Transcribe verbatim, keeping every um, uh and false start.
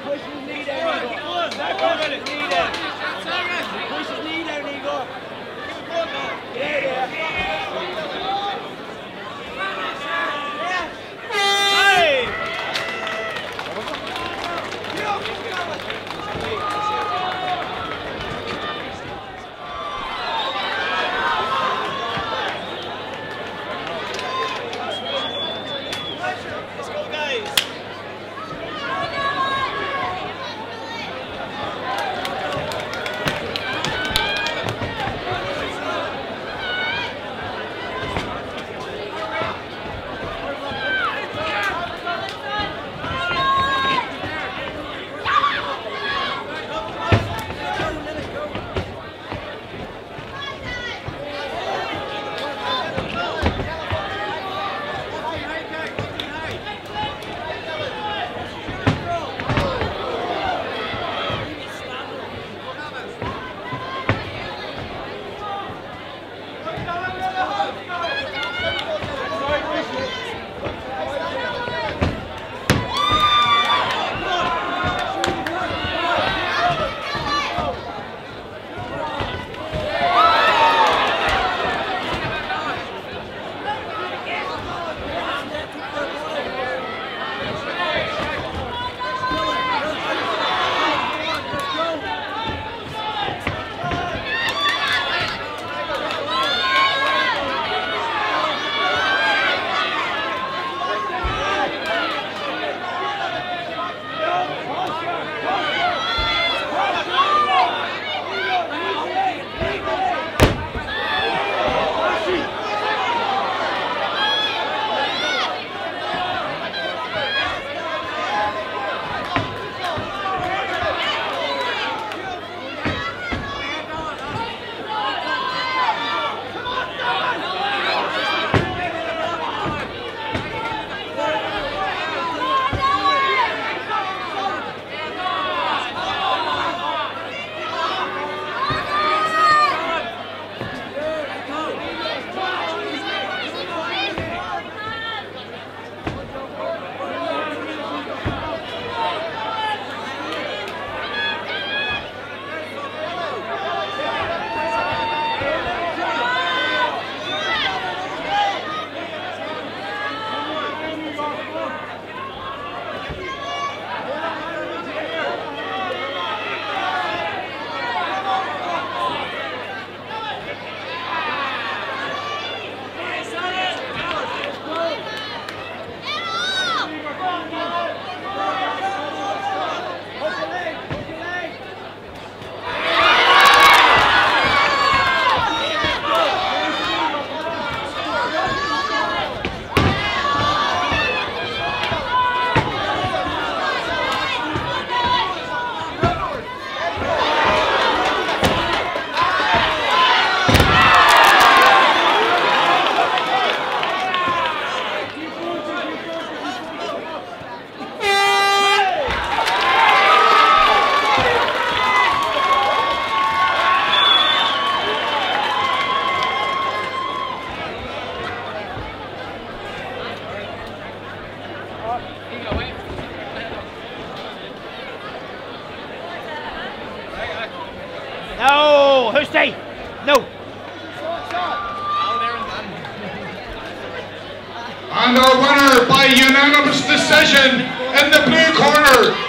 push his knee down, Igor. Push his knee down. Push his knee down, Igor. Yeah, yeah. Hey! No, who's stay? No. And our winner by unanimous decision in the blue corner.